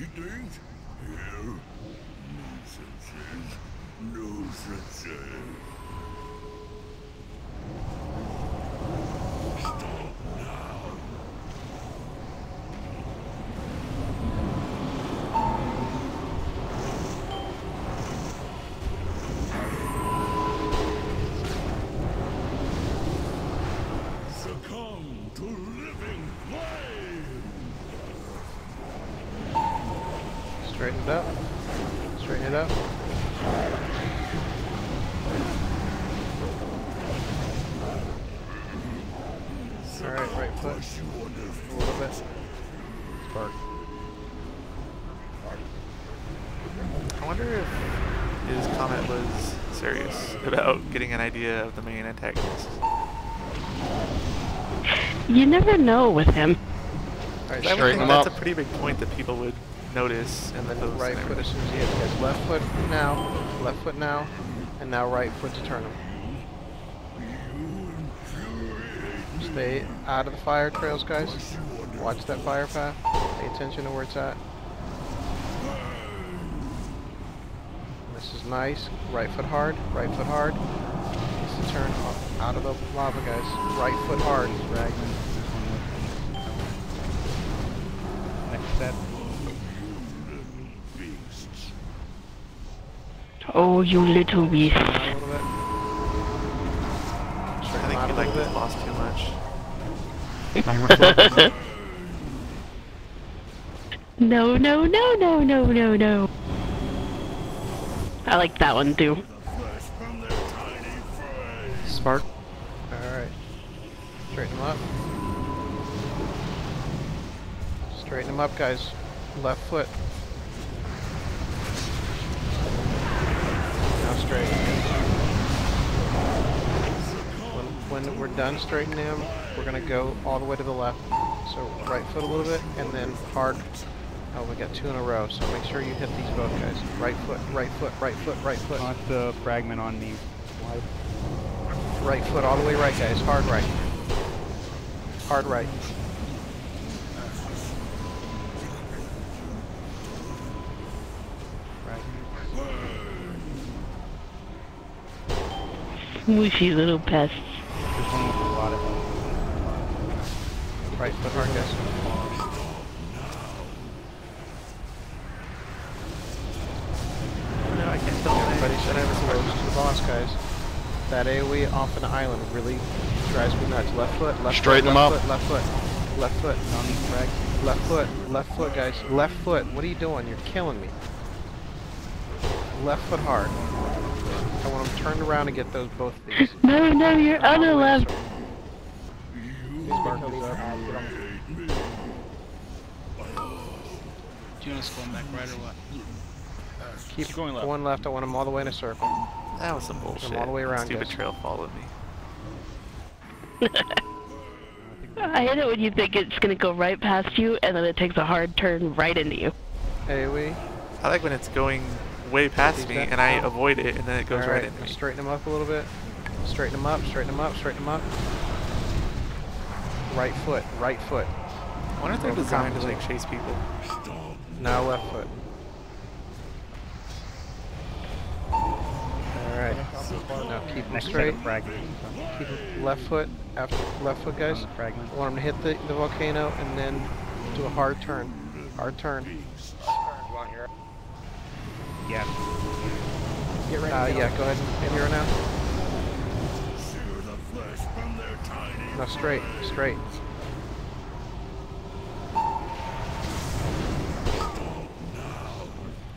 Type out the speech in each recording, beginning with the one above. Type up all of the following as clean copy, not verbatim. She thinks here, no such thing. Straighten it up. Straighten it up. Alright, right foot. A little bit. Spark. I wonder if his comment was serious about getting an idea of the main antagonist. You never know with him. Alright, I think that's a pretty big point that people would notice, and then the right foot as soon as he hits. Left foot now, and now right foot to turn him. Stay out of the fire trails, guys. Watch that fire path. Pay attention to where it's at. This is nice. Right foot hard, Needs to turn out of the lava, guys. Right foot hard, right. Next step. Oh, you little beast. I think you like this boss too much. No. I like that one too. Spark. Alright. Straighten him up. Straighten him up, guys. Left foot. Straight. When we're done straightening him, we're gonna go all the way to the left. So right foot a little bit, and then hard. Oh, we got two in a row. So make sure you hit these both, guys. Right foot, right foot. Not the fragment on me. Right foot all the way right, guys. Hard right. Hard right. Mushy little pests. Right foot hard, guys. No, I can't tell you. Everybody should have a close to the boss, guys. That AoE off an island really drives me nuts. Left foot, left foot, left foot, guys. Left foot, what are you doing? You're killing me. Left foot hard. I want them turned around and get those both things. No, your other left. Do you want to swim back right or what? Keep going left. One left, I want them all the way in a circle. That was some bullshit. All the way around, stupid guys. Trail followed me. I hate it when you think it's going to go right past you and then it takes a hard turn right into you. Hey, we. I like when it's going way past me and I avoid it and then it goes right in. Straighten him up a little bit. Straighten him up. Right foot. I wonder if they're designed to like chase people. Now left foot. Alright. Now keep him straight. Keep him left foot after left foot, guys. I want him to hit the volcano and then do a hard turn. Yeah. Get ready. Yeah, go ahead and hit her now. No, straight.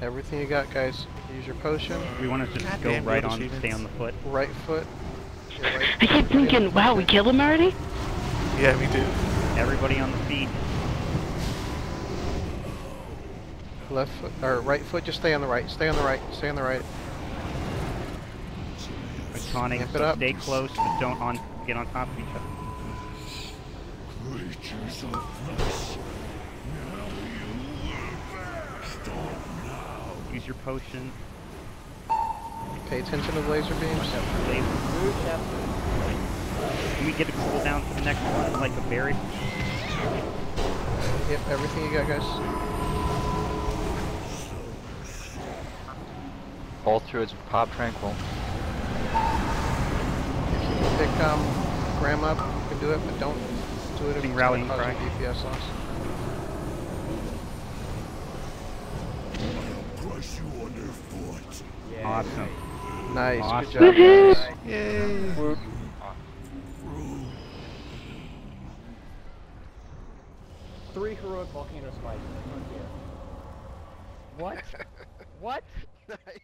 Everything you got, guys. Use your potion. We want to just go right on, stay on the foot. Right foot. Right. I keep thinking, wow, we killed him already? Yeah, we do. Everybody on the feet. Left foot, or right foot, just stay on the right, stay on the right. Tonic, stay close, but don't get on top of each other. Creatures of flesh, now you will stop now. Use your potion. Pay attention to the laser beams. Can we get a cool down for the next one, like a berry? Yep, everything you got, guys. All through its pop tranquil. If you can pick Graham up, you can do it, but don't do it if it's going to cause you DPS loss. Awesome. Nice. Awesome. Good job, guys. Yay. Three heroic volcanoes fighting. What? What? Nice.